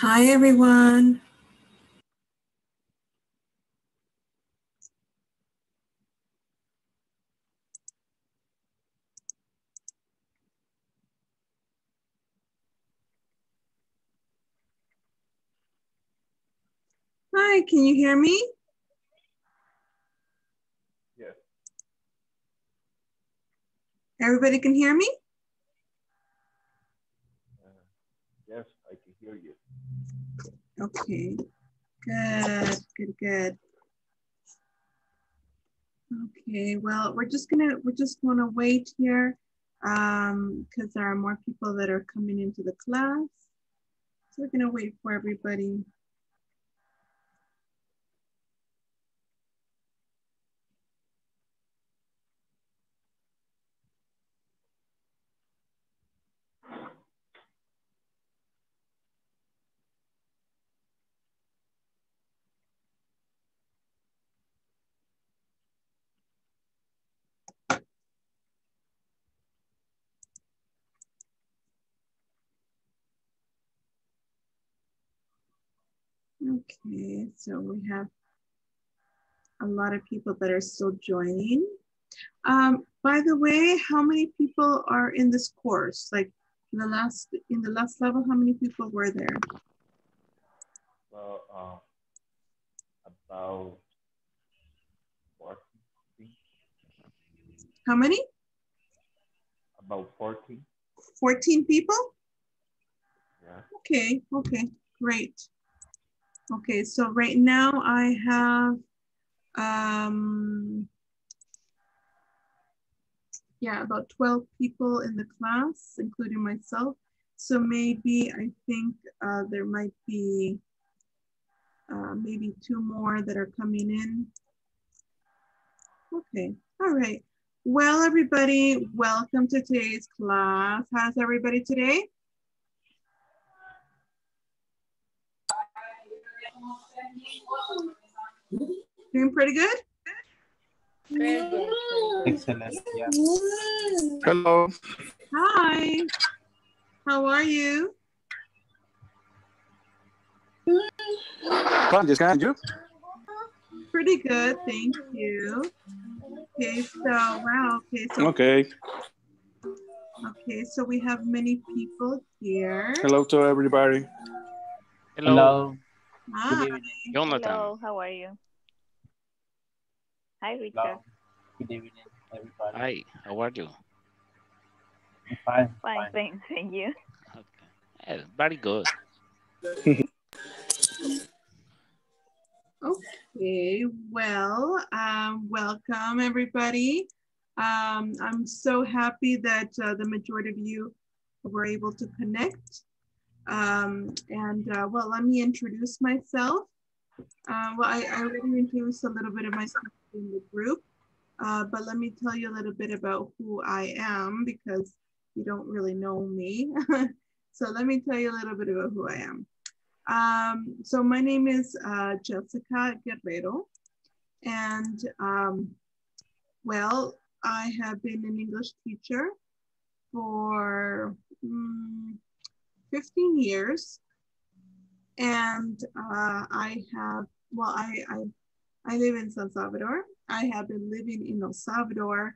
Hi, everyone. Hi, can you hear me? Yes. Everybody can hear me? Yes, I can hear you. Okay, good, good, good. Okay, well, we're just gonna wait here because there are more people that are coming into the class. So we're gonna wait for everybody. Okay, so we have a lot of people that are still joining. By the way, how many people are in this course? Like in the last level, how many people were there? Well, about 40. How many? About 14. 14 people? Yeah. Okay. Okay. Great. Okay, so right now I have, yeah, about 12 people in the class, including myself. So maybe I think there might be maybe 2 more that are coming in. Okay, all right. Well, everybody, welcome to today's class. How's everybody today? Doing pretty good? Excellent. Yeah. Hello. Hi. How are you? Pretty good, thank you. Okay, so wow. Okay. So, okay, so we have many people here. Hello to everybody. Hello. Hello. Hi. Jonathan. Hello, how are you? Hi, Richard. Good evening, everybody. Hi, how are you? Fine. Fine, thanks. Thank you. Okay. Yeah, very good. Okay, well, welcome, everybody. I'm so happy that the majority of you were able to connect. Well, let me introduce myself. Well, I already introduced a little bit of myself in the group, but let me tell you a little bit about who I am because you don't really know me. So let me tell you a little bit about who I am. So my name is Jessica Guerrero, and well, I have been an English teacher for 15 years, and I have, well, I live in San Salvador. I have been living in El Salvador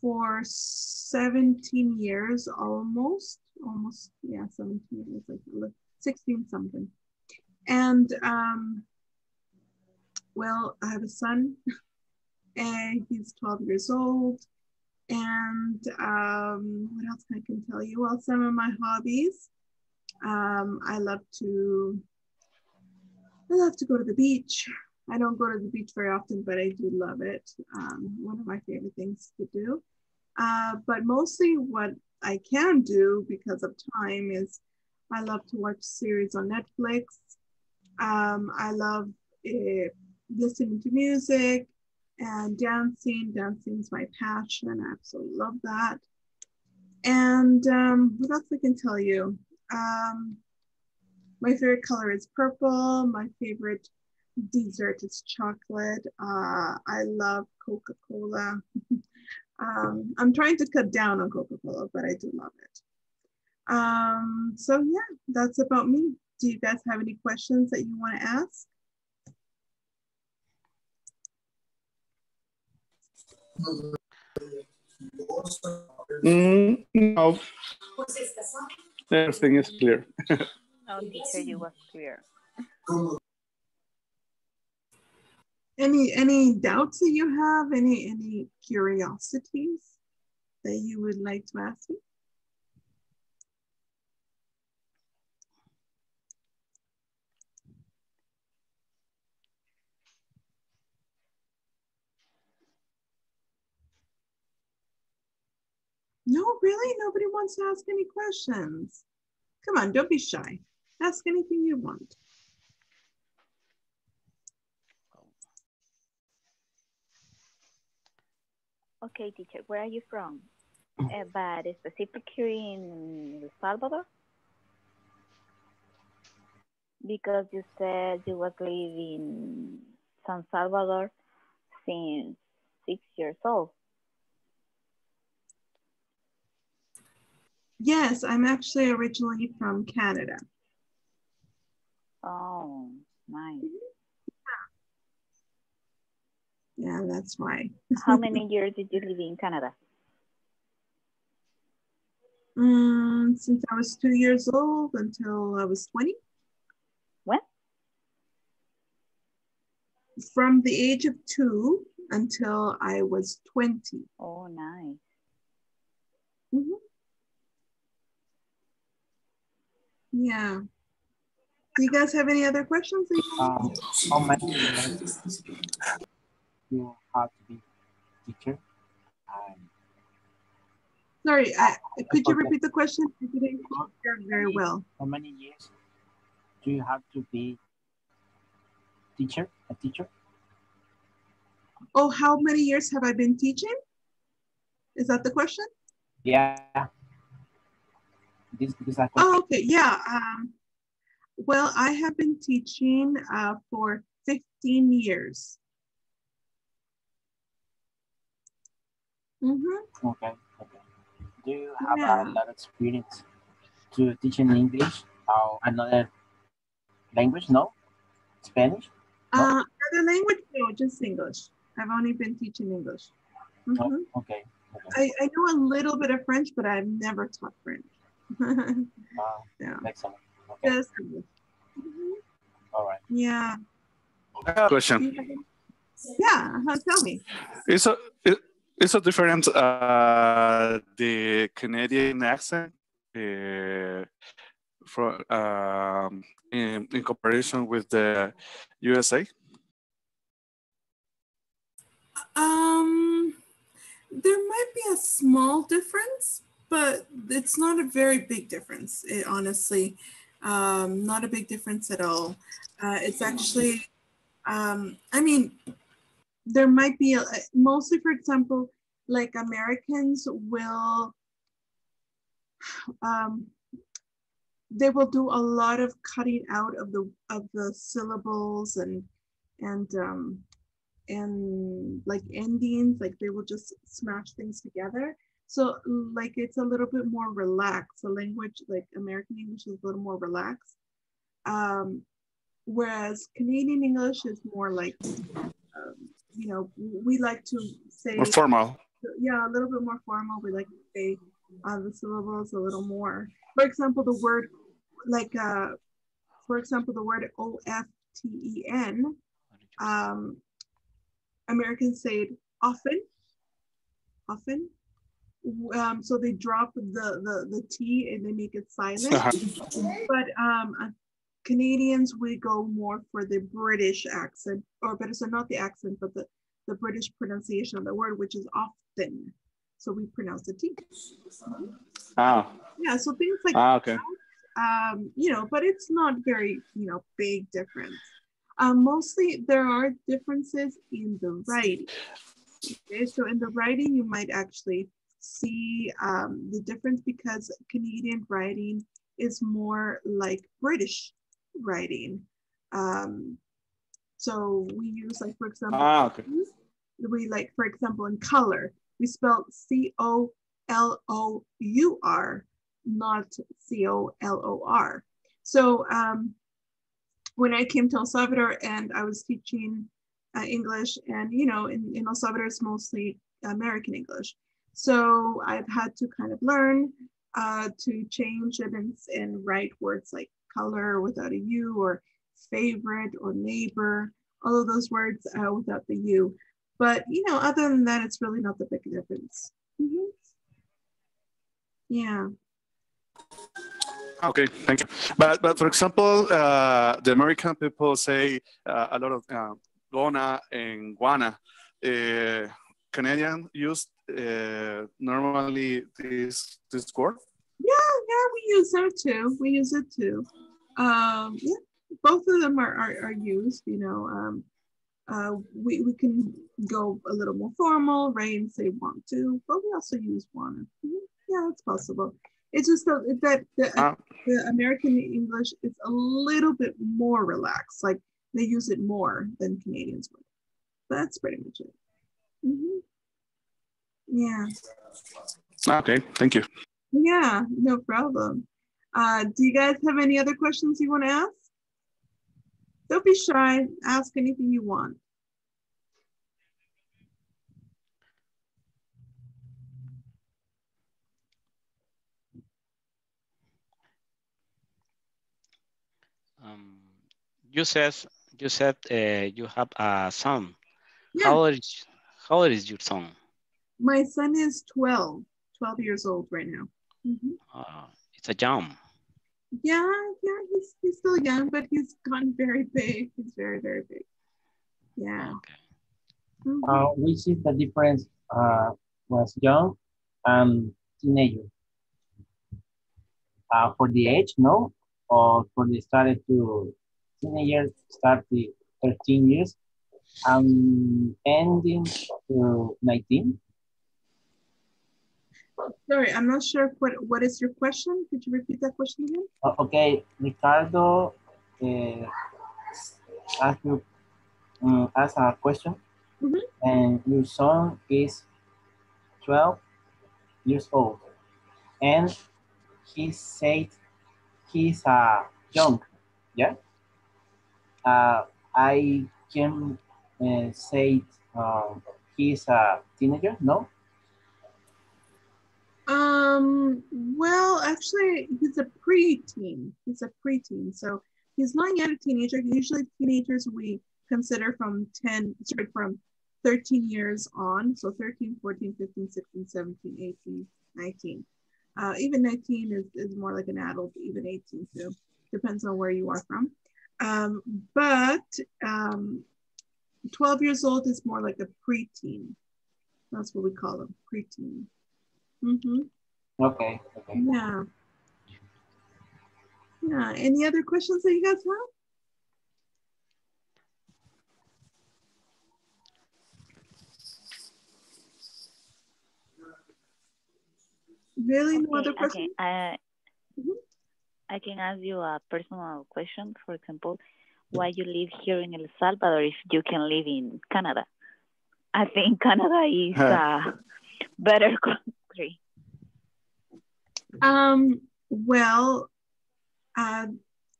for 17 years, almost, yeah, 17 years, like 16 something. And well, I have a son, and he's 12 years old. And what else I can tell you? Well, some of my hobbies. I love to go to the beach. I don't go to the beach very often, but I do love it. One of my favorite things to do. But mostly what I can do because of time is I love to watch series on Netflix. I love listening to music and dancing. Dancing is my passion. I absolutely love that. And what else I can tell you? My favorite color is purple. My favorite dessert is chocolate. I love Coca-Cola. I'm trying to cut down on Coca-Cola, but I do love it. So yeah, that's about me. Do you guys have any questions that you want to ask? No. Everything is clear. No, teacher, you were clear. Any doubts that you have? Any curiosities that you would like to ask me? No, really? Nobody wants to ask any questions. Come on, don't be shy. Ask anything you want. Okay, teacher, where are you from? But specifically in El Salvador? Because you said you was living in San Salvador since 6 years old. Yes, I'm actually originally from Canada. Oh, nice. Yeah, that's why. How many years did you live in Canada? Since I was 2 years old until I was 20. What? From the age of 2 until I was 20. Oh, nice. Mm-hmm. Yeah. Do you guys have any other questions? How many languages do you have to be teacher? Sorry, could you repeat the question? I didn't hear very well. How many years do you have to be teacher? A teacher? Oh, how many years have I been teaching? Is that the question? Yeah. Oh, okay, yeah. Well, I have been teaching for 15 years. Mm-hmm. Okay. Do you have a lot of experience to teaching English or another language? No? Spanish? No? Another language? No, just English. I've only been teaching English. Mm-hmm. Oh, okay. I know a little bit of French, but I've never taught French. Yeah. Excellent. Okay. Yes. Mm-hmm. All right. Yeah. Question. Yeah. Tell me. It's a different the Canadian accent from in comparison with the USA. There might be a small difference. But it's not a very big difference, honestly. Not a big difference at all. It's actually, I mean, there might be, mostly, for example, like Americans will, they will do a lot of cutting out of the syllables and like endings, like they will just smash things together. So like it's a little bit more relaxed. The language, like American English, is a little more relaxed, whereas Canadian English is more like, you know, we like to say more formal. Yeah, a little bit more formal. We like to say the syllables a little more. For example, the word like, the word often. Americans say it often. So they drop the T and they make it silent. But Canadians, we go more for the British accent, or better, so not the accent, but the British pronunciation of the word, which is often. So we pronounce the T. Oh. Yeah, so things like that, you know, but it's not very, you know, big difference. Mostly there are differences in the writing. Okay, so in the writing, you might actually see the difference because Canadian writing is more like British writing. So we use, like, for example, we like, for example, in color, we spell C-O-L-O-U-R, not C-O-L-O-R. So when I came to El Salvador and I was teaching English, and you know, in El Salvador it's mostly American English. So I've had to kind of learn to change it and write words like color without a U, or favorite or neighbor, all of those words without the U. But you know, other than that, it's really not the big difference. Mm-hmm. Yeah. Okay, thank you. But for example, the American people say a lot of gonna and wanna. Canadian used normally this word. Yeah, we use them too. We use it too. Yeah, both of them are used. You know, we can go a little more formal, right, and say want to, but we also use wanna. Yeah, it's possible. It's just that the American English is a little bit more relaxed. Like they use it more than Canadians would. That's pretty much it. Mm-hmm. Yeah. Okay, thank you. Yeah, no problem. Do you guys have any other questions you want to ask? Don't be shy. Ask anything you want. You said you have a son. Yeah. How old is your son? My son is 12 years old right now. Mm-hmm. It's a young. Yeah, he's still young, but he's gone very big. He's very, very big. Yeah. Okay. Mm-hmm. Which is the difference was young and teenager? For the age, no? Or when they started to teenagers, start with 13 years, ending to 19. Sorry, I'm not sure what is your question. Could you repeat that question again? Okay, Ricardo, ask a question. Mm-hmm. And your son is 12 years old, and he said he's a young. Yeah. I can say he's a teenager. No. Well, actually, he's a preteen. He's a preteen, so he's not yet a teenager. Usually, teenagers we consider from 13 years on. So 13, 14, 15, 16, 17, 18, 19. Even 19 is more like an adult. Even 18 too. Depends on where you are from. But 12 years old is more like a preteen. That's what we call them, preteen. Mm-hmm. Okay. Yeah. Yeah. Any other questions that you guys have? Really, no other questions? Okay. I can ask you a personal question. For example, why you live here in El Salvador if you can live in Canada? I think Canada is a better country. Well,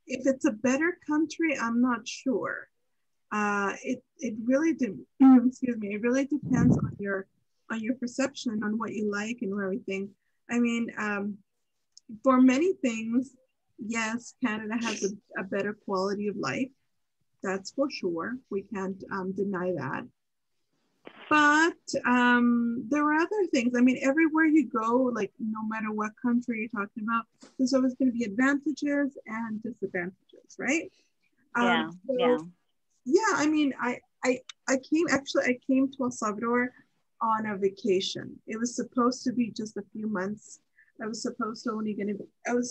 if it's a better country, I'm not sure. It really excuse me. It really depends on your perception, on what you like and everything. I mean, for many things. Yes, Canada has a better quality of life. That's for sure. We can't deny that. But there are other things. I mean, everywhere you go, like no matter what country you're talking about, there's always going to be advantages and disadvantages, right? Yeah. Yeah. I mean, I came to El Salvador on a vacation. It was supposed to be just a few months. I was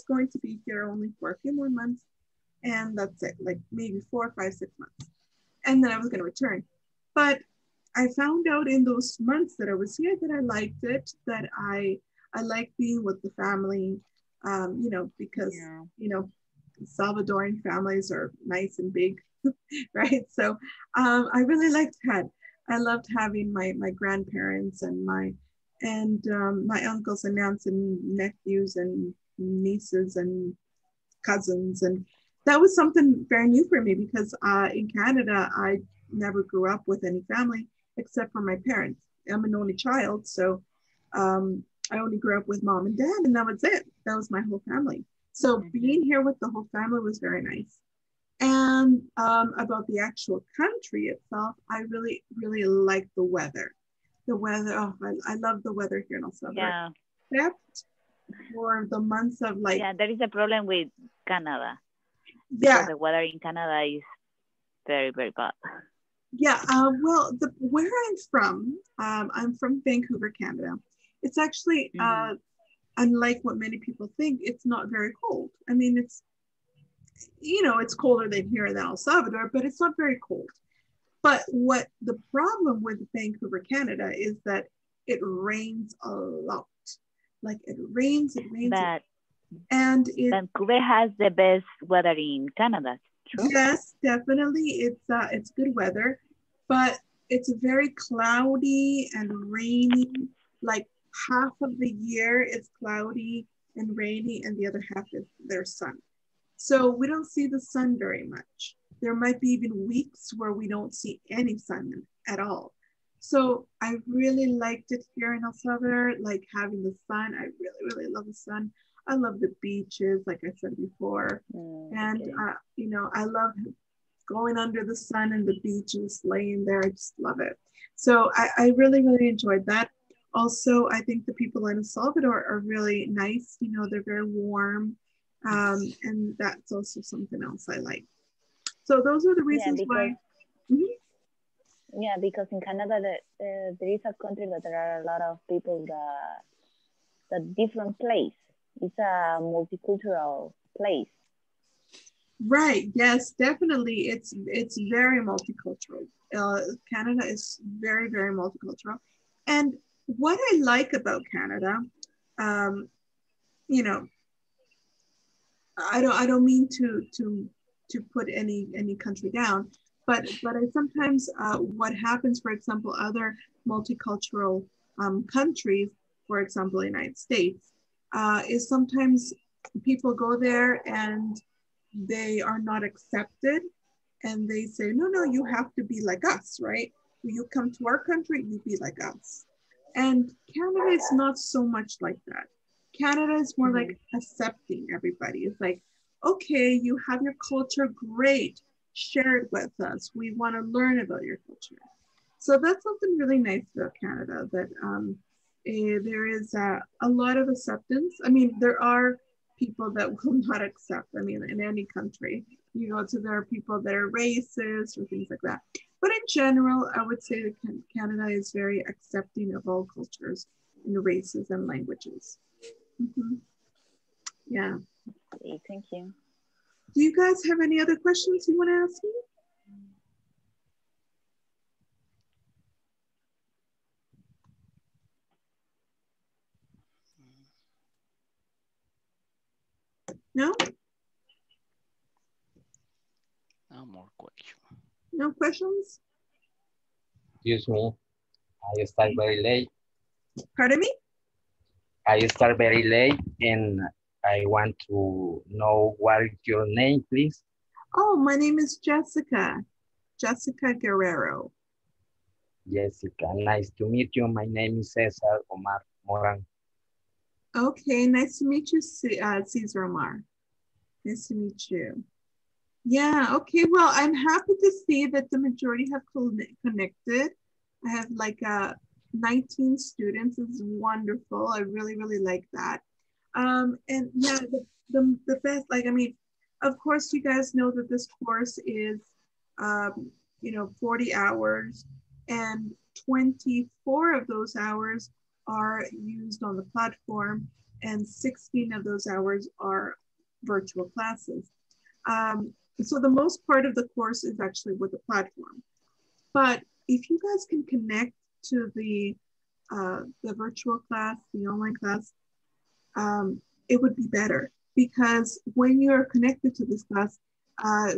going to be here only for a few more months, and that's it, like maybe 4, 5, 6 months. And then I was going to return. But I found out in those months that I was here that I liked it, that I like being with the family, you know, because, you know, Salvadoran families are nice and big, right? So I really liked that. I loved having my grandparents and my uncles and aunts and nephews and nieces and cousins. And that was something very new for me because in Canada, I never grew up with any family except for my parents. I'm an only child, so I only grew up with mom and dad, and that was it. That was my whole family. So being here with the whole family was very nice. And about the actual country itself, I really, really like the weather. The weather, oh, I love the weather here in El Salvador. Yeah. Except for the months of like... Yeah, there is a problem with Canada. Yeah. The weather in Canada is very, very bad. Yeah, well, where I'm from Vancouver, Canada. It's actually, unlike what many people think, it's not very cold. I mean, it's, you know, it's colder than here in El Salvador, but it's not very cold. But what the problem with Vancouver, Canada is that it rains a lot. Like it rains. And Vancouver has the best weather in Canada. True? Yes, definitely. It's good weather, but it's very cloudy and rainy. Like half of the year it's cloudy and rainy, and the other half is there's sun. So we don't see the sun very much. There might be even weeks where we don't see any sun at all. So I really liked it here in El Salvador, like having the sun. I really, really love the sun. I love the beaches, like I said before. Okay. And, you know, I love going under the sun and the beaches, laying there. I just love it. So I really, really enjoyed that. Also, I think the people in El Salvador are really nice. You know, they're very warm. And that's also something else I like. So those are the reasons why. Mm-hmm. Yeah, because in Canada, there is a country that there are a lot of people that different place. It's a multicultural place. Right. Yes, definitely. It's very multicultural. Canada is very, very multicultural. And what I like about Canada, you know, I don't mean to put any country down, but I sometimes what happens, for example, other multicultural countries, for example, the United States, is sometimes people go there and they are not accepted, and they say, no, you have to be like us, right? You come to our country, you be like us. And Canada is not so much like that. Canada is more like accepting everybody. It's like, okay, you have your culture, great, share it with us. We want to learn about your culture. So that's something really nice about Canada, that there is a lot of acceptance. I mean, there are people that will not accept. I mean, in any country, you go to, there are people that are racist or things like that. But in general, I would say that Canada is very accepting of all cultures and races and languages. Mm-hmm. Yeah. Okay, thank you. Do you guys have any other questions you want to ask me? No? No more questions. No questions? Excuse me. I start very late. Pardon me? I start very late, and I want to know what is your name, please. Oh, my name is Jessica. Jessica Guerrero. Jessica, nice to meet you. My name is Cesar Omar Moran. Okay, nice to meet you, Cesar Omar. Nice to meet you. Yeah, okay. Well, I'm happy to see that the majority have connected. I have like 19 students. It's wonderful. I really, really like that. And yeah, the best, like, I mean, of course, you guys know that this course is, you know, 40 hours, and 24 of those hours are used on the platform, and 16 of those hours are virtual classes. So the most part of the course is actually with the platform. But if you guys can connect to the virtual class, the online class, it would be better, because when you're connected to this class,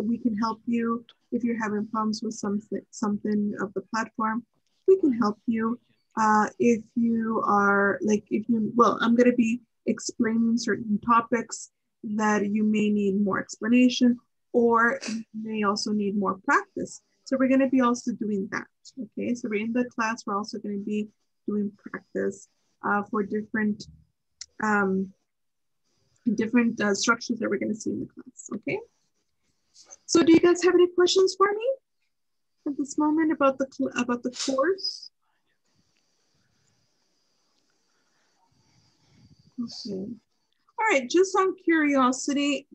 we can help you. If you're having problems with something of the platform, we can help you. If you are like, well, I'm going to be explaining certain topics that you may need more explanation, or you may also need more practice. So we're going to be also doing that, okay? So we're in the class, we're also going to be doing practice for different structures that we're going to see in the class, okay? So do you guys have any questions for me at this moment about the course? Okay. All right, just on curiosity,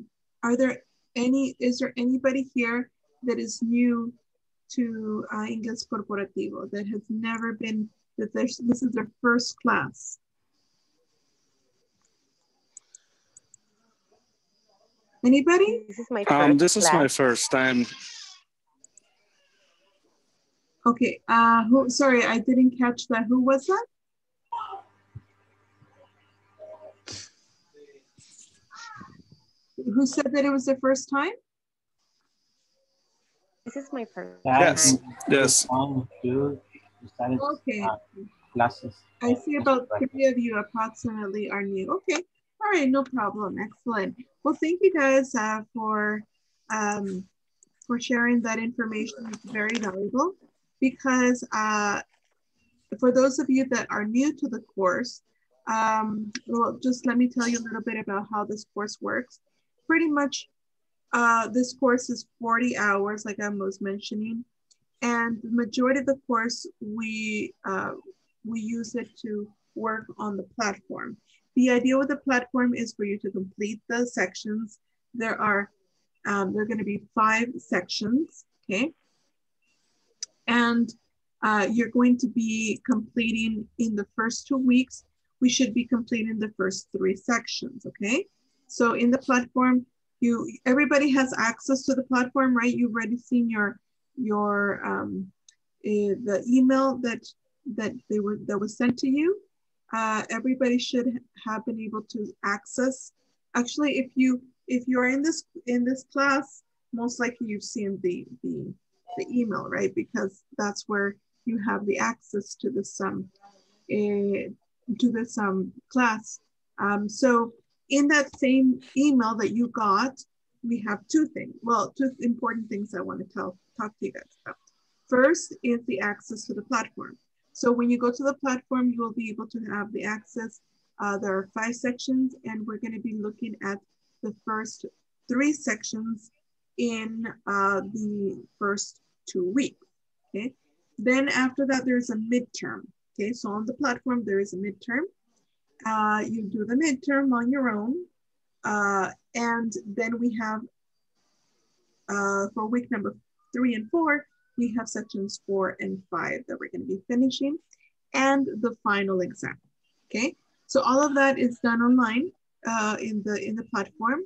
is there anybody here that is new to Ingles Corporativo, that has never been, this is their first class? Anybody? This is my first time. Okay, sorry, I didn't catch that. Who was that? Who said that it was the first time? This is my first time. Yes, yes. Okay. I see about 3 of you approximately are new. Okay. All right, no problem. Excellent. Well, thank you guys for sharing that information. It's very valuable because for those of you that are new to the course, well, just let me tell you a little bit about how this course works. Pretty much this course is 40 hours, like I was mentioning, and the majority of the course, we use it to work on the platform. The idea with the platform is for you to complete the sections. There are going to be 5 sections, okay? And you're going to be completing in the first 2 weeks. We should be completing the first 3 sections, okay? So in the platform, everybody has access to the platform, right? You've already seen the email that was sent to you. Everybody should have been able to access. Actually, if you're in this class, most likely you've seen the email, right? Because that's where you have the access to this class. So in that same email that you got, we have 2 things. Well, 2 important things I want to talk to you guys about. First is the access to the platform. So when you go to the platform, you will be able to have the access. There are 5 sections, and we're going to be looking at the first 3 sections in the first 2 weeks. Okay. Then after that, there's a midterm. Okay, so on the platform, there is a midterm. You do the midterm on your own. And then we have, for week number 3 and 4, we have sections 4 and 5 that we're going to be finishing, and the final exam, okay? So all of that is done online in the platform,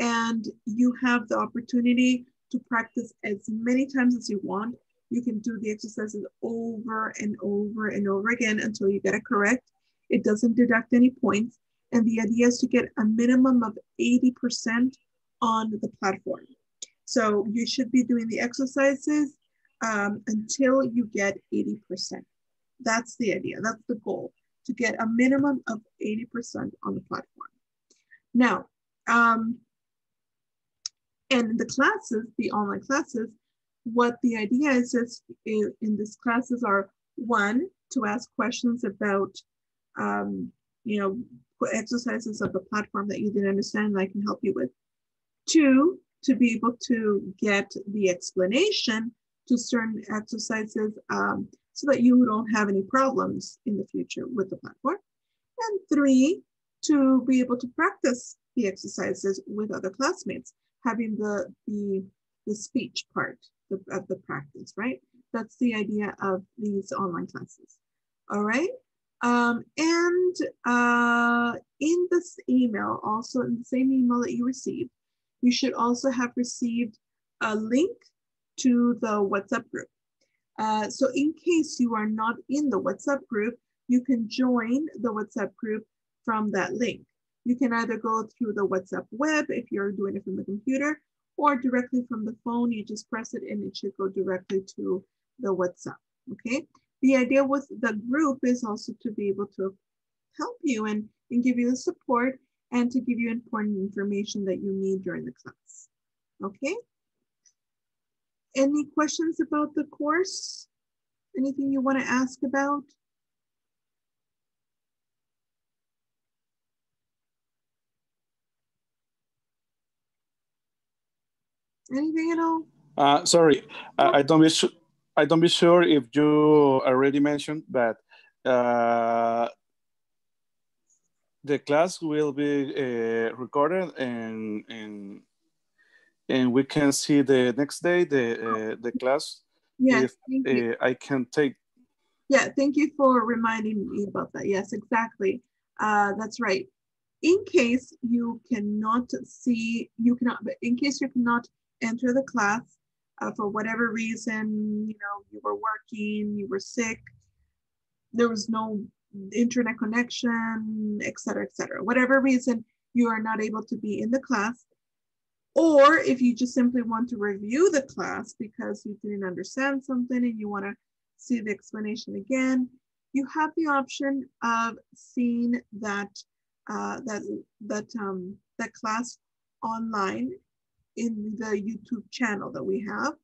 and you have the opportunity to practice as many times as you want. You can do the exercises over and over and over again until you get it correct. It doesn't deduct any points. And the idea is to get a minimum of 80% on the platform. So you should be doing the exercises until you get 80%. That's the idea, that's the goal, to get a minimum of 80% on the platform. Now, and the classes, the online classes, what the idea is in these classes are, 1, to ask questions about, exercises of the platform that you didn't understand that I can help you with. 2, to be able to get the explanation to certain exercises so that you don't have any problems in the future with the platform. And 3, to be able to practice the exercises with other classmates, having the speech part of the practice, right? That's the idea of these online classes, all right? In this email, also in the same email that you received, you should also have received a link to the WhatsApp group. So in case you are not in the WhatsApp group, you can join the WhatsApp group from that link. You can either go through the WhatsApp web if you're doing it from the computer, or directly from the phone. You just press it and it should go directly to the WhatsApp, okay? The idea with the group is also to be able to help you and give you the support and to give you important information that you need during the class. Okay? Any questions about the course? Anything you want to ask about? Anything at all? Sorry, no. I don't be sure if you already mentioned, but the class will be recorded, and we can see the next day the class. Yes, if I can take. Yeah, thank you for reminding me about that. Yes, exactly. That's right. In case you cannot see, in case you cannot enter the class for whatever reason, you know, you were working, you were sick, there was no internet connection, et cetera, whatever reason you are not able to be in the class, or if you just simply want to review the class because you didn't understand something and you want to see the explanation again, you have the option of seeing that that class online in the YouTube channel that we have,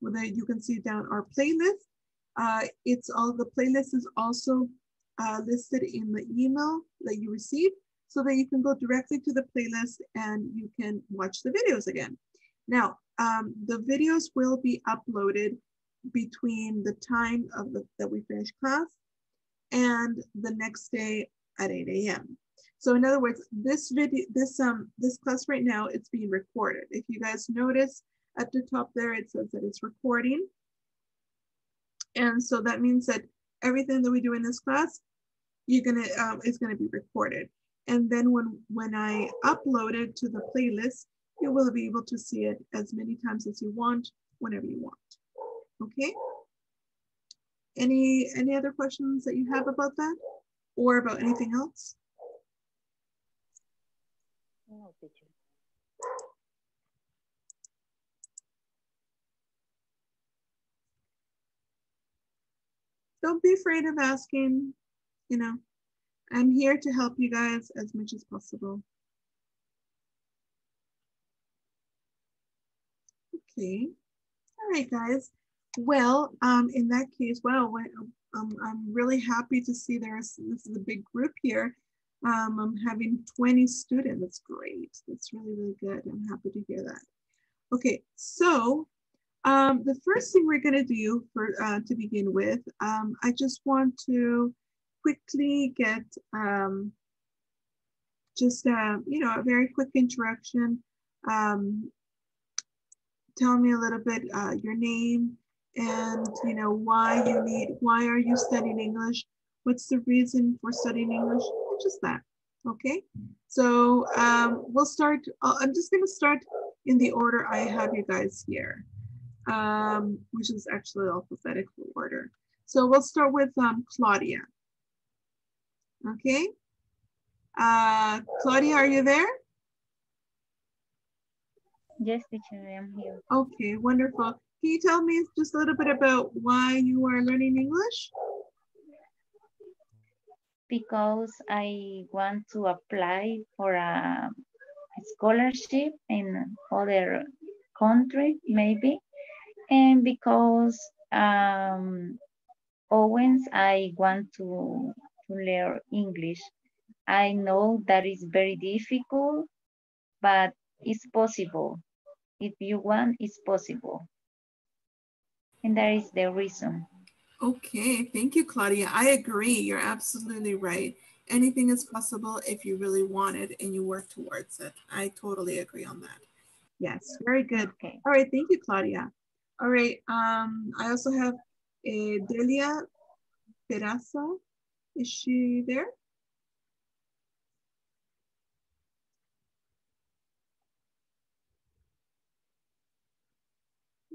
where you can see down our playlist. The playlist is also listed in the email that you receive, so that you can go directly to the playlist and you can watch the videos again. Now, the videos will be uploaded between the time of that we finish class and the next day at 8 a.m. So in other words, this class right now, it's being recorded. If you guys notice at the top there, it says that it's recording. And so that means that everything that we do in this class, it's gonna be recorded. And then when I upload it to the playlist, you will be able to see it as many times as you want, whenever you want, okay? Any other questions that you have about that or about anything else? No, teacher. Don't be afraid of asking, you know, I'm here to help you guys as much as possible. Okay, all right, guys. Well, in that case, wow, I'm really happy to see this is a big group here. I'm having 20 students. That's great. That's really, really good. I'm happy to hear that. Okay, so the first thing we're going to do to begin with, I just want to quickly get you know, a very quick introduction. Tell me a little bit your name and, you know, why are you studying English? What's the reason for studying English? Just that, okay? So we'll start, I'm just gonna start in the order I have you guys here, which is actually alphabetical order. So we'll start with Claudia, okay? Claudia, are you there? Yes, teacher, I am here. Okay, wonderful. Can you tell me just a little bit about why you are learning English? Because I want to apply for a scholarship in other country, maybe. And because I want to learn English. I know that is very difficult, but it's possible. If you want, it's possible. And that is the reason. Okay, thank you, Claudia. I agree, you're absolutely right. Anything is possible if you really want it and you work towards it. I totally agree on that. Yes, very good. Okay. All right, thank you, Claudia. All right, I also have Delia Peraza. Is she there?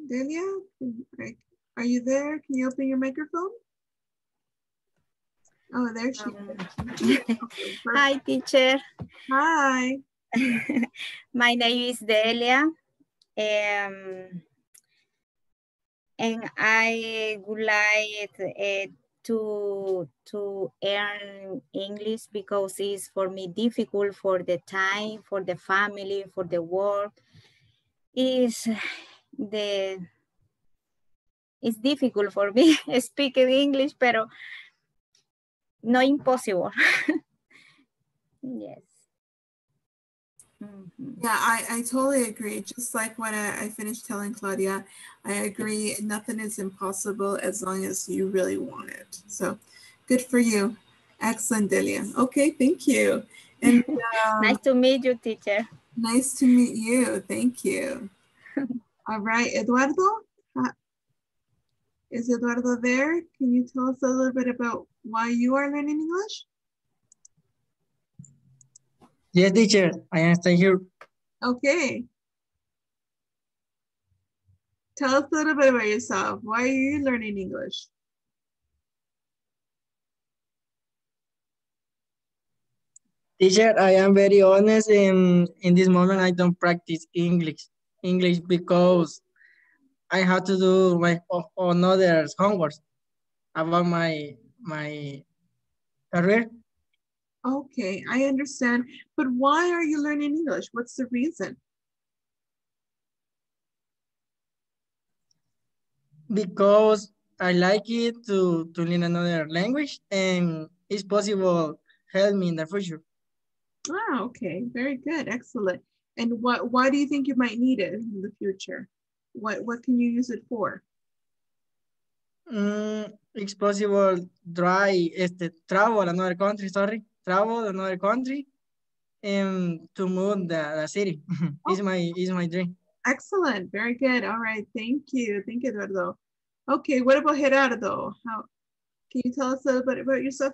Delia, are you there? Can you open your microphone? Oh, there she is. Hi, teacher. Hi. My name is Delia. And I would like to learn English because it's for me difficult for the time, for the family, for the work. It's difficult for me speaking English, pero no impossible. Yes. Mm-hmm. Yeah, I totally agree. Just like when I finished telling Claudia, I agree. Nothing is impossible as long as you really want it. So good for you. Excellent, Delia. Okay, thank you. And nice to meet you, teacher. Nice to meet you. Thank you. All right, Eduardo. Is Eduardo there? Can you tell us a little bit about why you are learning English? Yes, teacher, I am still here. Okay. Tell us a little bit about yourself. Why are you learning English? Teacher, I am very honest. In this moment, I don't practice English because I have to do my another homework about my career. Okay, I understand. But why are you learning English? What's the reason? Because I like it to learn another language, and it's possible help me in the future. Ah, okay, very good, excellent. And why do you think you might need it in the future? What can you use it for? It's possible travel another country. Sorry. Travel another country and to move the city. Oh. Is my dream. Excellent. Very good. All right. Thank you. Thank you, Eduardo. Okay. What about Gerardo? Can you tell us a little bit about yourself,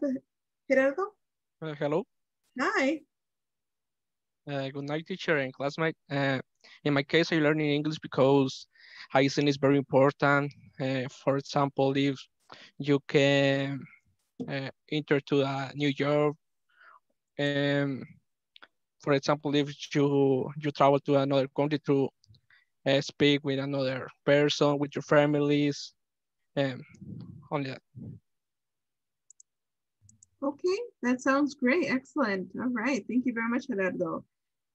Gerardo? Hello. Hi. Good night, teacher and classmate. In my case, I learn in English because hygiene is very important. For example, if you can enter to a new job, for example, if you travel to another country to speak with another person, with your families, only that. Okay, that sounds great. Excellent. All right. Thank you very much, Gerardo.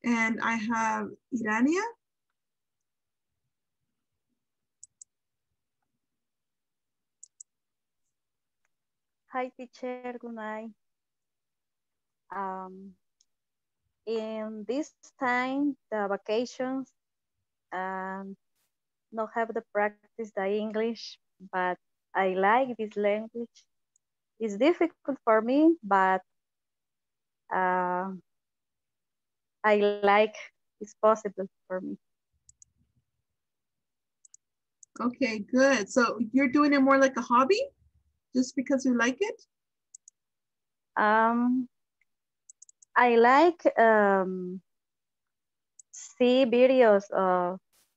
And I have Irania. Hi, teacher. Good night. In this time, the vacations, not have the practice the English, but I like this language. It's difficult for me, but I like it's possible for me. Okay, good. So you're doing it more like a hobby, just because you like it? I like see videos,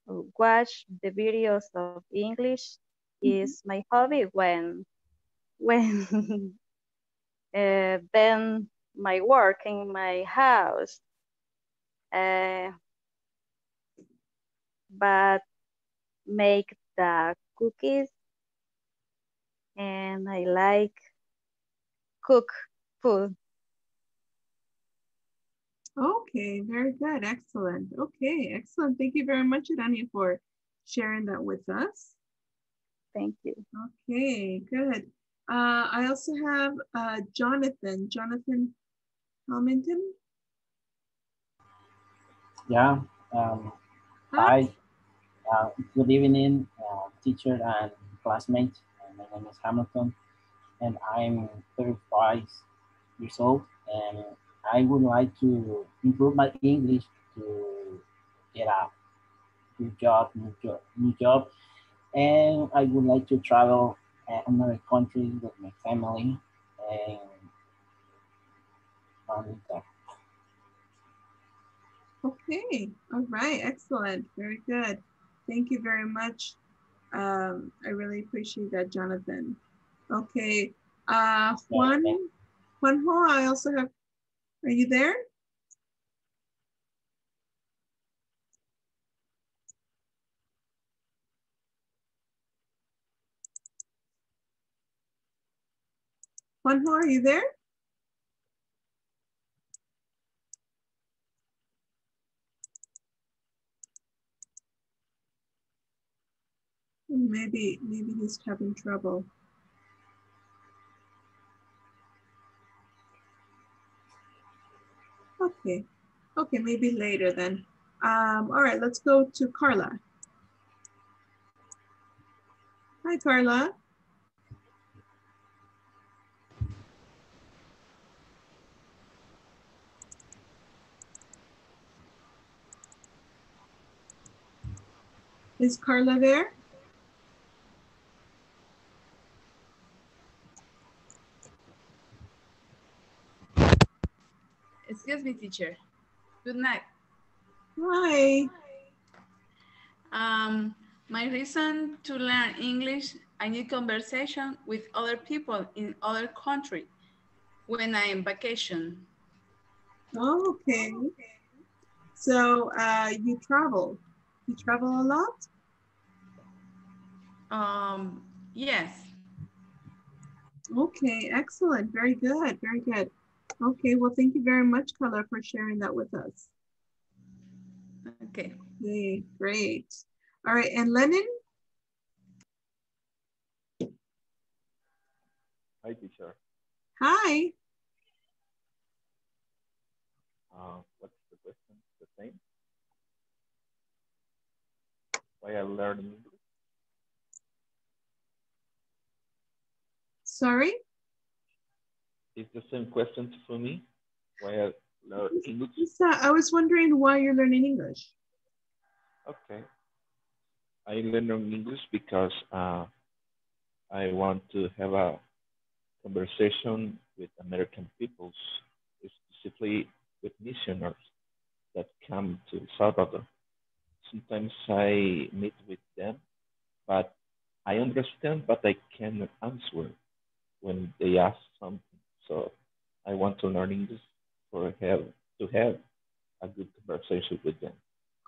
watch the videos of English. Is my hobby when then my work in my house. But make the cookies, and I like cook food. Okay, very good, excellent. Okay, excellent. Thank you very much, Irania, for sharing that with us. Thank you. Okay, good. I also have Jonathan Helmington. Yeah. Hi. Good evening, teacher and classmates. My name is Hamilton, and I'm 35 years old. And I would like to improve my English to get a new job. And I would like to travel another country with my family. Okay, all right, excellent, very good. Thank you very much. I really appreciate that, Jonathan. Okay, Juanjo, I also have, are you there? Juanjo, are you there? Maybe he's having trouble. Okay, okay, maybe later then. All right, let's go to Carla. Hi, Carla. Is Carla there? Excuse me, teacher. Good night. Hi. My reason to learn English, I need conversation with other people in other country when I am vacation. Oh, okay. So you travel? You travel a lot? Yes. Okay, excellent. Very good. Very good. Okay, well, thank you very much, Carla, for sharing that with us. Okay. Okay, great. All right, and Lenin? Hi, teacher. Hi. What's the question? The same? Why I learned English? Sorry? It's the same question for me. Why I learn English? I was wondering why you're learning English. Okay. I learn English because I want to have a conversation with American peoples, specifically with missionaries that come to El Salvador. Sometimes I meet with them, but I understand, but I cannot answer when they ask something. So I want to learn English to have a good conversation with them.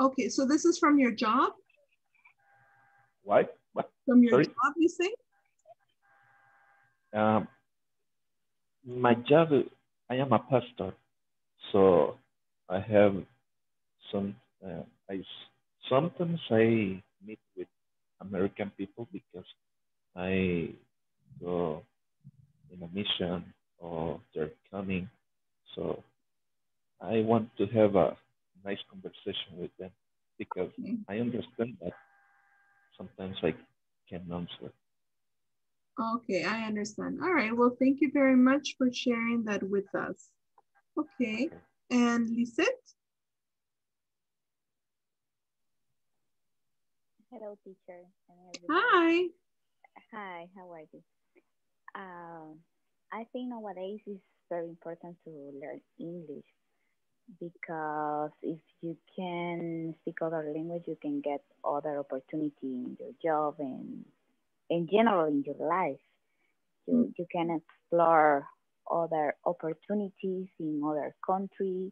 Okay, so this is from your job? What? From your job, you say? My job, I am a pastor. So I have some, sometimes I meet with American people because I go in a mission or they're coming. So I want to have a nice conversation with them because okay. I understand that sometimes I can answer. Okay, I understand. All right, well, thank you very much for sharing that with us. Okay, and Lisette? Hello, teacher. Hi. Hi, how are you? I think nowadays it's very important to learn English because if you can speak other language, you can get other opportunity in your job and in general in your life. You can explore other opportunities in other countries,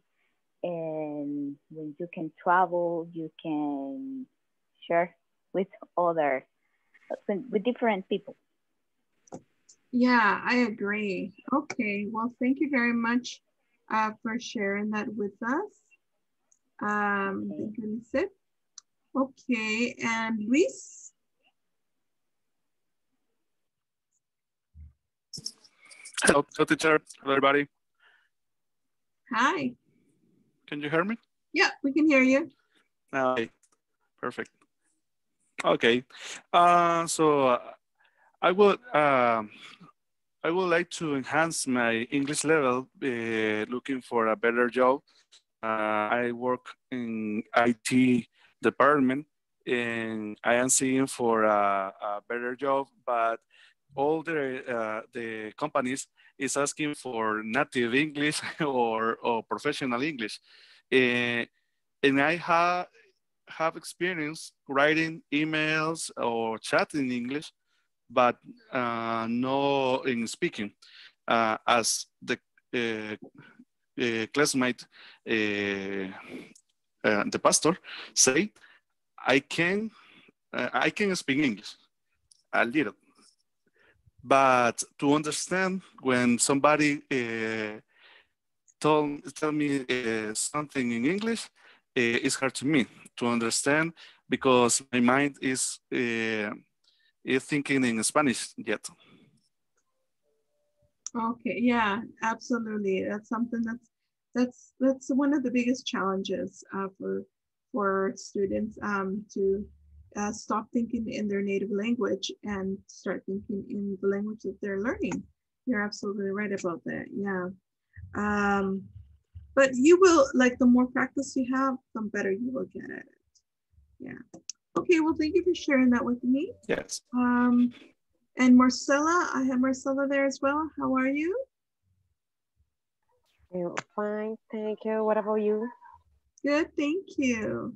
and when you can travel, you can share with other, with different people. Yeah, I agree. Okay, well, thank you very much for sharing that with us. Thank you, Lisette. Okay, and Luis? Hello, teacher. Hello, everybody. Hi. Can you hear me? Yeah, we can hear you. Okay, perfect. Okay, so I would like to enhance my English level, looking for a better job. I work in IT department, and I am seeing for a better job. But all the companies is asking for native English or professional English, and I have experience writing emails or chatting in English, but no in speaking, as the classmate, the pastor said, I can speak English a little, But to understand, when somebody tell me something in English, it's hard to me to understand because my mind is thinking in Spanish yet. Okay, yeah, absolutely. That's something that's one of the biggest challenges for students to stop thinking in their native language and start thinking in the language that they're learning. You're absolutely right about that. Yeah, but you will, like, the more practice you have, the better you will get at it. Yeah. Okay. Well, thank you for sharing that with me. Yes. And Marcella, I have Marcella there as well. How are you? I'm fine, thank you. What about you? Good, thank you.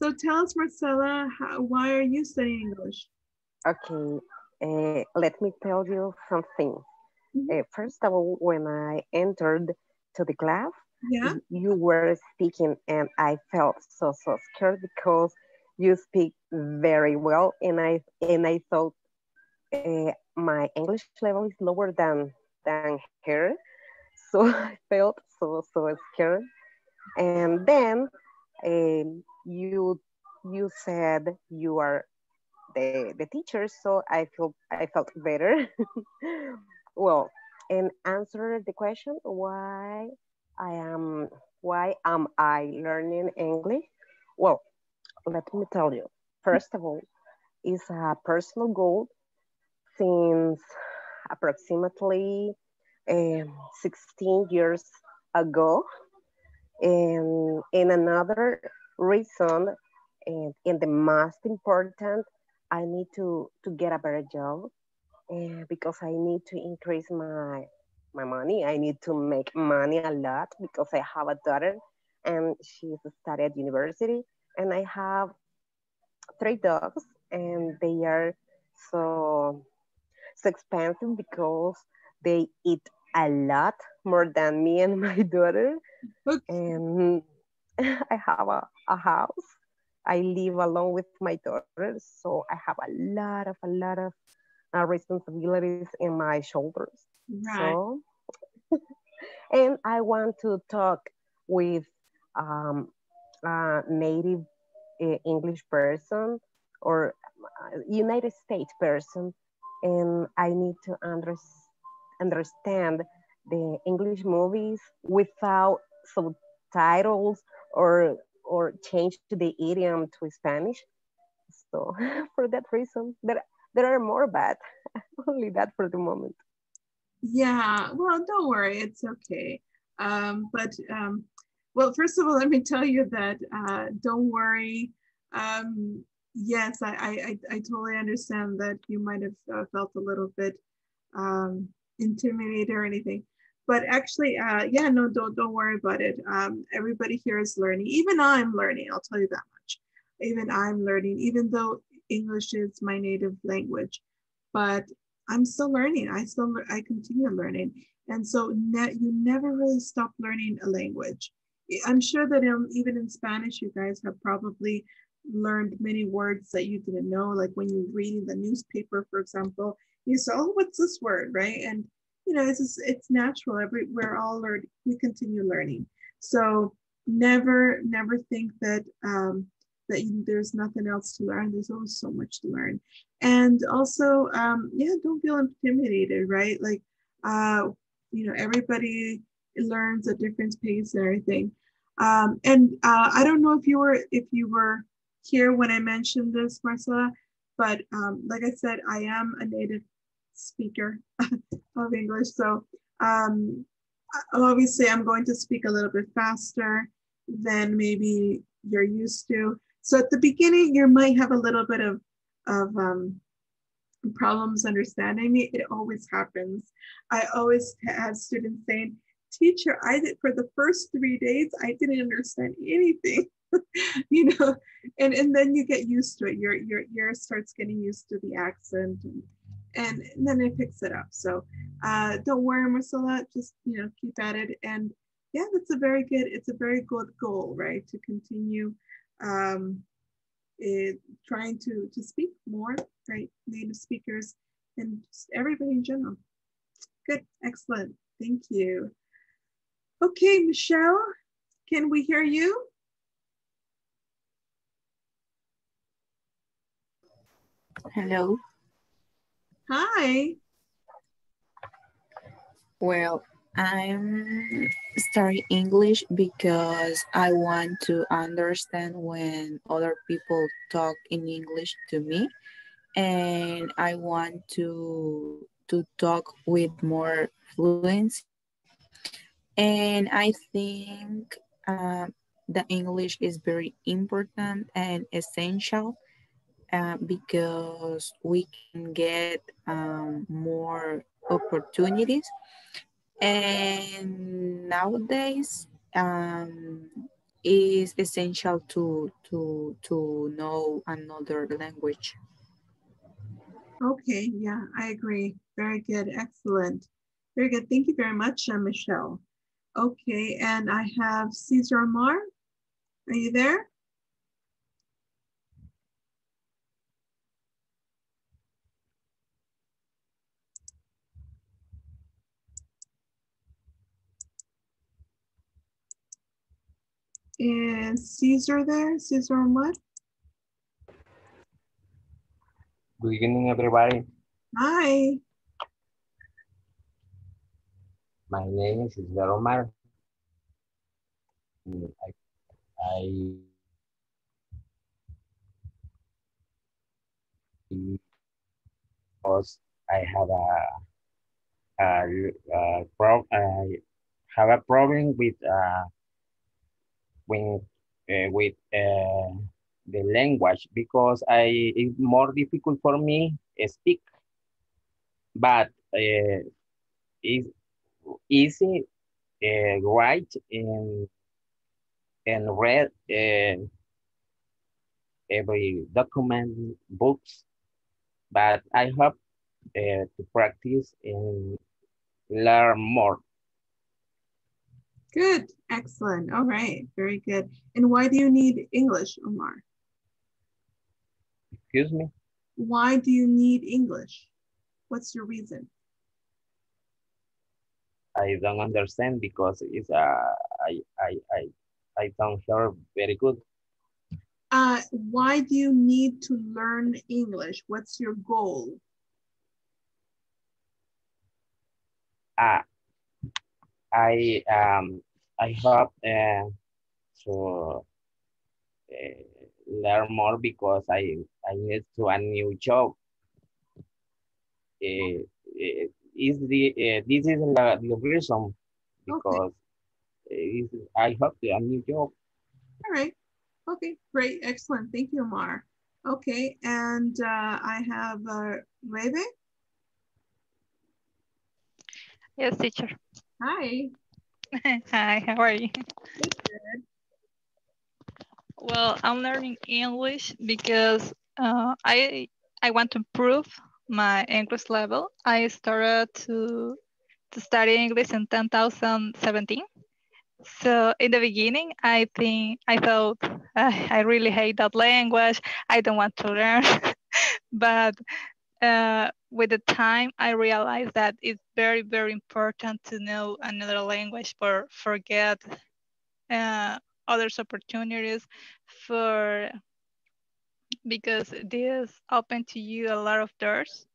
So tell us, Marcella, why are you studying English? Okay, let me tell you something. Mm-hmm. First of all, when I entered to the class, yeah, you were speaking and I felt so scared because you speak very well and I thought, my English level is lower than her, so I felt so scared. And then you said you are the teacher, so I felt better. Well, and answer the question why am I learning English? Well, let me tell you. First of all, it's a personal goal. Since approximately 16 years ago, and another reason, and the most important, I need to get a better job because I need to increase my money. I need to make money a lot because I have a daughter and she's studied university, and I have 3 dogs and they are so expensive because they eat a lot more than me and my daughter. Okay. And I have a house. I live alone with my daughter, so I have a lot of responsibilities in my shoulders. Right. So, and I want to talk with a native English person or United States person, and I need to understand the English movies without subtitles or change to the idiom to Spanish. So for that reason, there are more, but only that for the moment. Yeah, well, don't worry, it's okay. Well, first of all, let me tell you that don't worry. Yes, I totally understand that you might have felt a little bit intimidated or anything, but actually, yeah, no, don't worry about it. Everybody here is learning. Even I'm learning, I'll tell you that much. Even I'm learning, even though English is my native language, but I'm still learning. I continue learning. And so you never really stop learning a language. I'm sure that even in Spanish, you guys have probably learned many words that you didn't know, like when you're reading the newspaper, for example, you say, oh, what's this word, right? And you know, it's just, it's natural. We're all learning, we continue learning. So never think that there's nothing else to learn. There's always so much to learn. And also, yeah, don't feel intimidated, right? Like, you know, everybody learns at different pace and everything. I don't know if you were here when I mentioned this, Marcella, but like I said, I am a native speaker of English. So obviously I'm going to speak a little bit faster than maybe you're used to. So at the beginning, you might have a little bit of problems understanding me. It always happens. I always have students saying, teacher, for the first 3 days, I didn't understand anything. You know, and then you get used to it. Your ear starts getting used to the accent, and then it picks it up. So don't worry, Marcella. Just, you know, keep at it. And yeah, that's a very good goal, right? To continue trying to speak more, right? Native speakers and just everybody in general. Good, excellent, thank you. Okay, Michelle, can we hear you? Hello. Hi. Well, I'm studying English because I want to understand when other people talk in English to me, and I want to talk with more fluency. And I think the English is very important and essential because we can get more opportunities. And nowadays, it's essential to know another language. Okay, yeah, I agree. Very good, excellent. Very good, thank you very much, Michelle. Okay, and I have Cesar Omar. Are you there? Is Cesar there? Cesar Omar? Good evening, everybody. Hi. My name is Cesar Omar. I have a problem with the language because it's more difficult for me to speak, but it's easy write and read every document, books, but I hope to practice and learn more. Good, excellent, all right, very good. And why do you need English, Omar? Excuse me? Why do you need English? What's your reason? I don't understand because it's I don't hear very good. Why do you need to learn English? What's your goal? I hope to learn more because I need to a new job. This is the reason because okay. I hope a new job. All right. Okay. Great. Excellent. Thank you, Omar. Okay, and I have Rebe. Yes, teacher. Hi. Hi, how are you? Good. Well, I'm learning English because I want to improve my English level. I started to study English in 2017. So in the beginning, I thought I really hate that language. I don't want to learn, but with the time, I realized that it's very, very important to know another language for get other opportunities because this opened to you a lot of doors.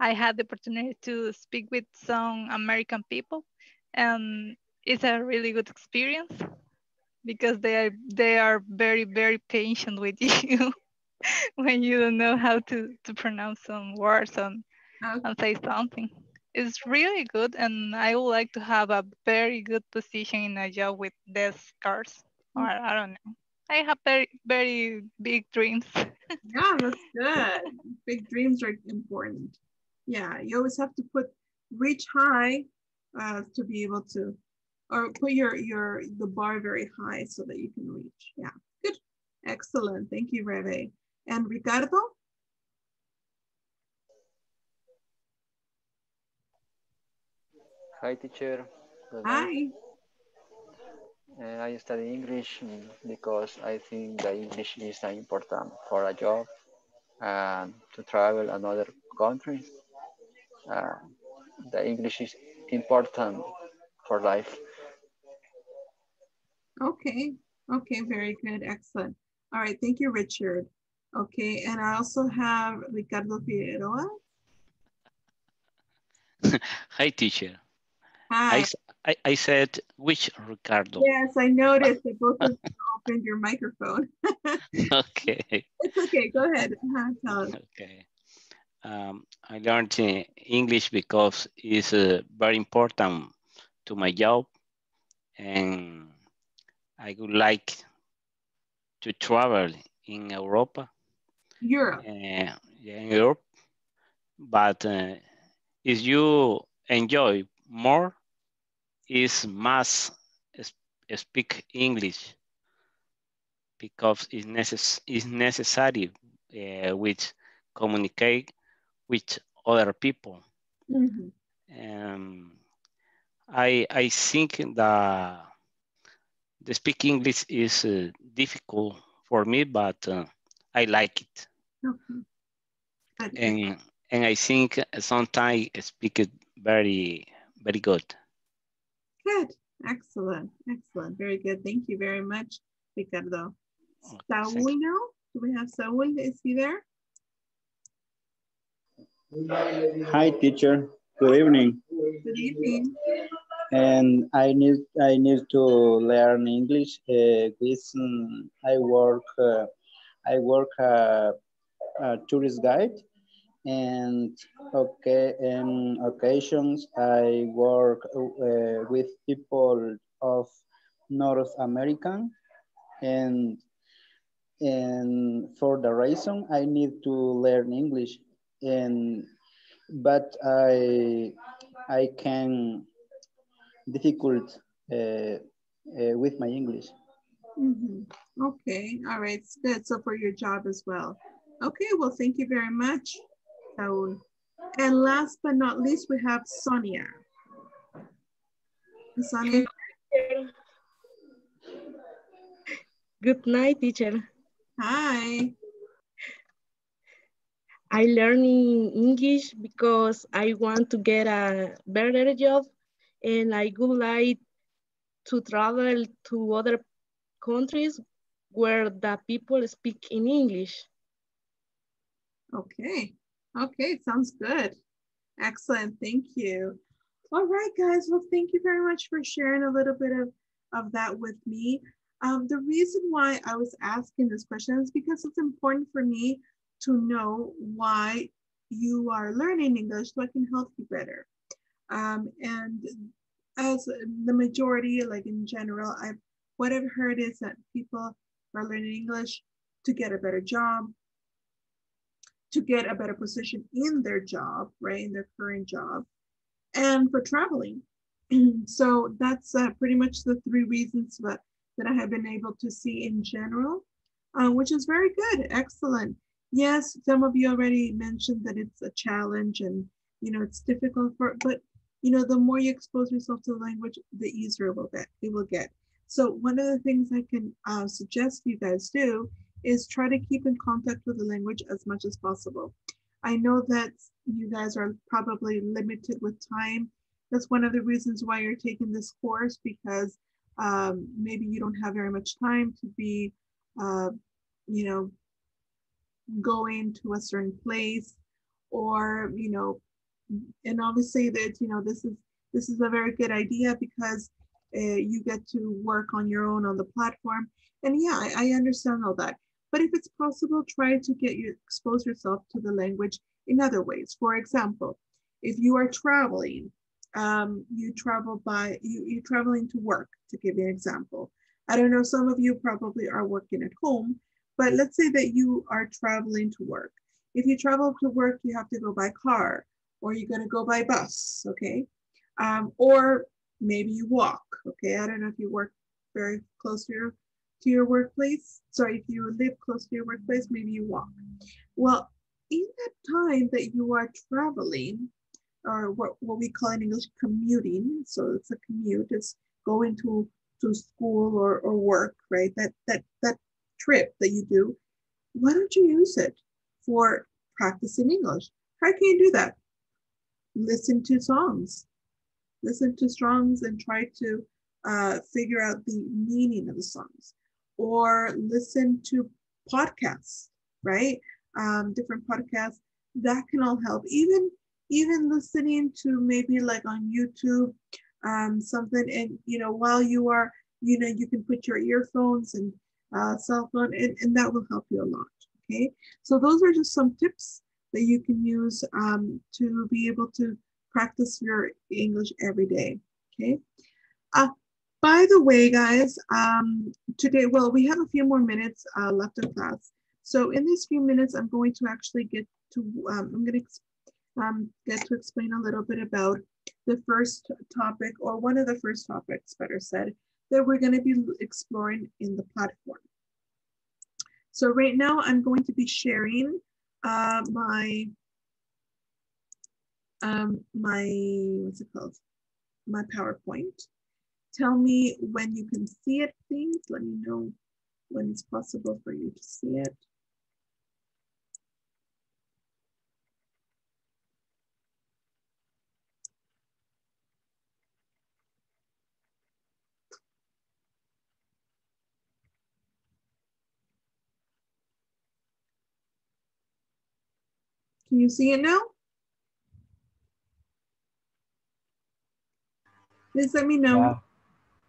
I had the opportunity to speak with some American people, and it's a really good experience because they are very, very patient with you when you don't know how to pronounce some words and say something. It's really good, and I would like to have a very good position in a job with these cars, or I don't know. I have very, very big dreams. Yeah, that's good. Big dreams are important. Yeah, you always have to reach high to be able to, or put the bar very high so that you can reach. Yeah, good. Excellent. Thank you, Rebe. And Ricardo? Hi, teacher. Good morning. Hi. I study English because I think that English is important for a job and to travel another country. the English is important for life. Okay, okay, very good, excellent. All right, thank you, Richard. Okay, and I also have Ricardo Figueroa. Hi, teacher. Hi. I said, which Ricardo? Yes, I noticed that both of you opened your microphone. Okay. It's okay, go ahead. Tell us. Okay. I learned English because it's very important to my job, and I would like to travel in Europa. Europe. Yeah, in Europe. But if you enjoy more, is must speak English because it's necessary with communicate with other people. Mm-hmm. I think that the speak English is difficult for me, but I like it. Okay. Good. And I think sometimes I speak it very, very good. Good, excellent, excellent, very good. Thank you very much, Ricardo. Oh, Saúl now, do we have Saúl, is he there? Hi, teacher, good evening. Good evening. And I need to learn English. I work a tourist guide. And okay, in occasions I work with people of North America, and for the reason I need to learn English, but I can difficult with my English. Mm-hmm. Okay, all right, it's good. So for your job as well. Okay, well, thank you very much. And last but not least, we have Sonia. Sonia. Good night, teacher. Hi. I learn English because I want to get a better job, and I would like to travel to other countries where the people speak in English. Okay. Okay, sounds good. Excellent, thank you. All right, guys, well, thank you very much for sharing a little bit of that with me. The reason why I was asking this question is because it's important for me to know why you are learning English so I can help you better. And as the majority, like in general, what I've heard is that people are learning English to get a better job, to get a better position in their job, right, in their current job, and for traveling. So that's pretty much the three reasons that I have been able to see in general, which is very good, excellent. Yes, some of you already mentioned that it's a challenge and, you know, it's difficult but, you know, the more you expose yourself to the language, the easier it will get. So one of the things I can suggest you guys do is try to keep in contact with the language as much as possible. I know that you guys are probably limited with time. That's one of the reasons why you're taking this course, because maybe you don't have very much time to be, you know, going to a certain place, or, you know, and obviously that, you know, this is a very good idea because you get to work on your own on the platform. And yeah, I understand all that. But if it's possible, try to expose yourself to the language in other ways. For example, if you are traveling, you're traveling to work, to give you an example. I don't know, some of you probably are working at home, but let's say that you are traveling to work. If you travel to work, you have to go by car, or you're gonna go by bus, okay? Or maybe you walk, okay? I don't know if you work very close to your workplace. Sorry, if you live close to your workplace, maybe you walk. Well, in that time that you are traveling, or what we call in English commuting, so it's a commute, it's going to school or work, right? That trip that you do, why don't you use it for practicing English? How can you do that? listen to songs. Listen to songs and try to figure out the meaning of the songs, or listen to podcasts, right? Different podcasts that can all help. Even listening to maybe like on YouTube, something, and you know, while you are, you know, you can put your earphones and cell phone, and that will help you a lot. Okay, so those are just some tips that you can use to be able to practice your English every day. Okay. By the way, guys, today, well, we have a few more minutes left of class. So in these few minutes, I'm going to actually get to, I'm going to get to explain a little bit about the first topic, or one of the first topics, better said, that we're going to be exploring in the platform. So right now, I'm going to be sharing my, what's it called? My PowerPoint. Tell me when you can see it, please. Let me know when it's possible for you to see it. Can you see it now? Please let me know. Yeah.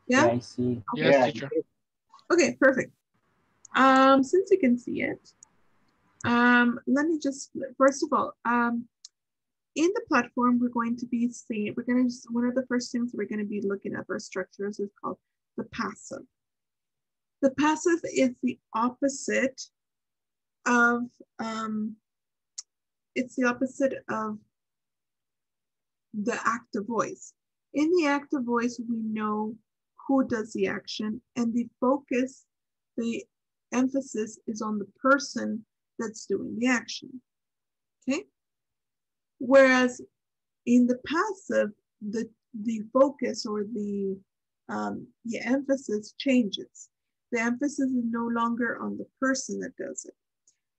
Yeah? I see. Okay. Yeah, teacher. Okay, perfect. Since you can see it, let me just, first of all, in the platform, we're going to be seeing, we're going to, one of the first things we're going to be looking at our structures is called the passive. The passive is the opposite of, it's the opposite of the active voice. In the active voice, we know who does the action, and the focus, the emphasis is on the person that's doing the action, okay? Whereas in the passive, the focus or the emphasis changes. The emphasis is no longer on the person that does it.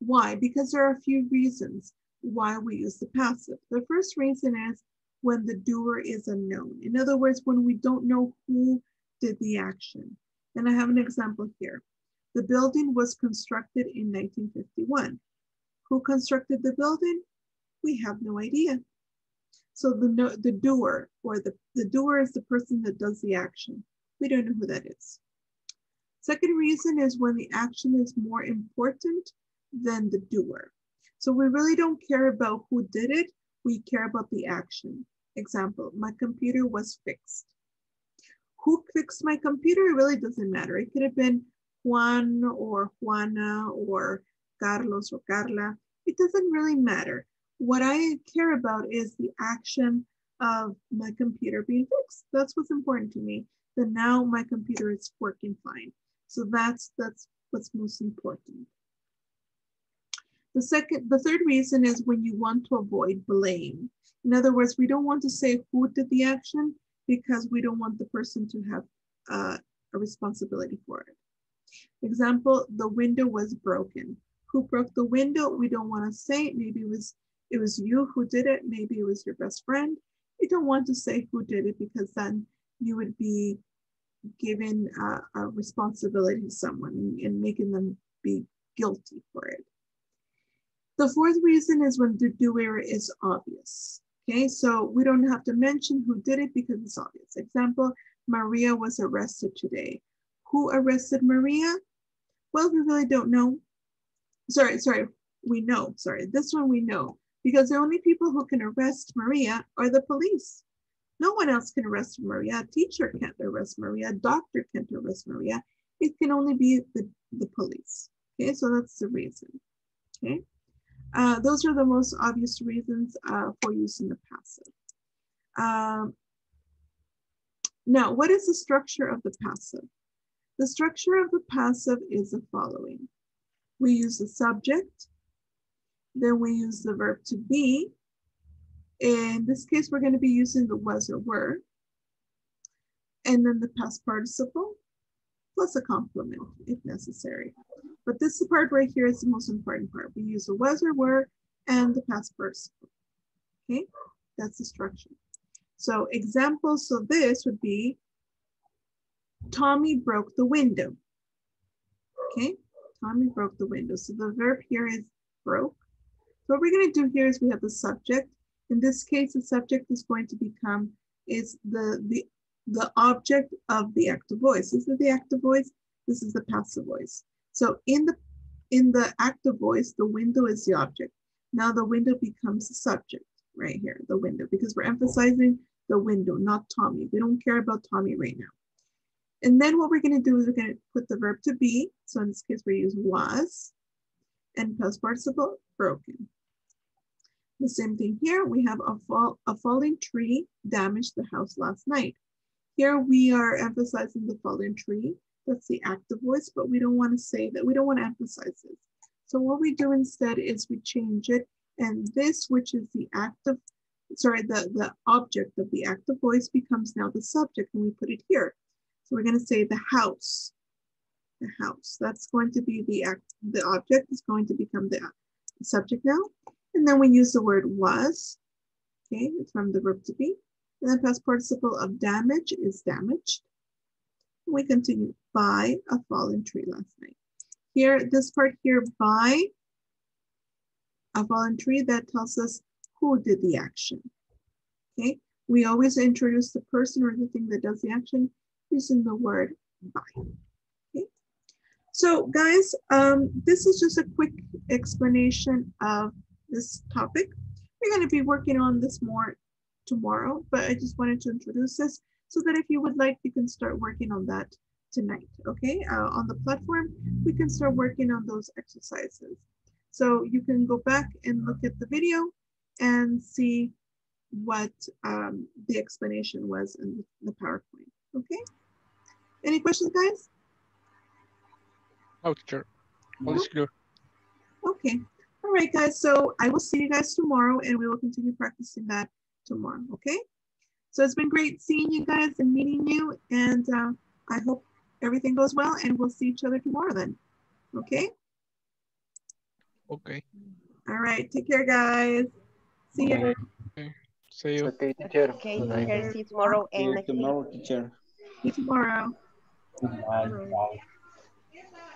Why? Because there are a few reasons why we use the passive. The first reason is when the doer is unknown. In other words, when we don't know who did the action. And I have an example here. The building was constructed in 1951. Who constructed the building? We have no idea. So the doer, or the doer is the person that does the action. We don't know who that is. Second reason is when the action is more important than the doer. So we really don't care about who did it. We care about the action. Example, my computer was fixed. Who fixed my computer? It really doesn't matter. It could have been Juan or Juana or Carlos or Carla. It doesn't really matter. What I care about is the action of my computer being fixed. That's what's important to me. Then now my computer is working fine. So that's what's most important. The third reason is when you want to avoid blame. In other words, we don't want to say who did the action, because we don't want the person to have a responsibility for it. Example, the window was broken. Who broke the window? We don't want to say. Maybe it was you who did it. Maybe it was your best friend. You don't want to say who did it, because then you would be giving a responsibility to someone and making them be guilty for it. The fourth reason is when the doer is obvious. Okay, so we don't have to mention who did it because it's obvious. Example, Maria was arrested today. Who arrested Maria? Well, we really don't know. This one we know, because the only people who can arrest Maria are the police. No one else can arrest Maria. A teacher can't arrest Maria. A doctor can't arrest Maria. It can only be the police. Okay, so that's the reason. Okay. Those are the most obvious reasons for using the passive. Now, what is the structure of the passive? The structure of the passive is the following. We use the subject, then we use the verb to be. In this case, we're going to be using the was or were, and then the past participle, plus a complement if necessary. But this part right here is the most important part. We use the was or were and the past participle. Okay, That's the structure. So examples of this would be, Tommy broke the window. Okay, Tommy broke the window. So the verb here is broke. So what we're going to do here is we have the subject. In this case, the subject is going to become, is the object of the active voice. This is the active voice. This is the passive voice. So in the active voice, the window is the object. Now the window becomes the subject right here, the window, because we're emphasizing the window, not Tommy. We don't care about Tommy right now. And then what we're going to do is we're going to put the verb to be. So in this case, we use was and past participle broken. The same thing here. We have a falling tree damaged the house last night. Here we are emphasizing the fallen tree. That's the active voice, but we don't want to say that. We don't want to emphasize this. So what we do instead is we change it. And this, which is the active, sorry, the object of the active voice becomes now the subject, and we put it here. So we're going to say the house, the house. That's going to be the object is going to become the subject now. And then we use the word was, okay, it's from the verb to be. And the past participle of damage is damaged. We continue, by a fallen tree last night. Here, this part here, by a fallen tree, that tells us who did the action, okay? We always introduce the person or the thing that does the action using the word by, okay? So guys, this is just a quick explanation of this topic. We're gonna be working on this more tomorrow, but I just wanted to introduce this so that if you would like, you can start working on that tonight, okay? On the platform, we can start working on those exercises. So you can go back and look at the video and see what the explanation was in the PowerPoint, okay? Any questions, guys? No, teacher. All is clear. Okay, all right, guys. So I will see you guys tomorrow and we will continue practicing that tomorrow, okay? So it's been great seeing you guys and meeting you, and I hope everything goes well and we'll see each other tomorrow then, okay? Okay. All right, take care, guys. See you. Okay. See you. Okay, teacher. Okay, teacher. See you tomorrow. See you tomorrow, teacher. See you tomorrow. Bye. Bye.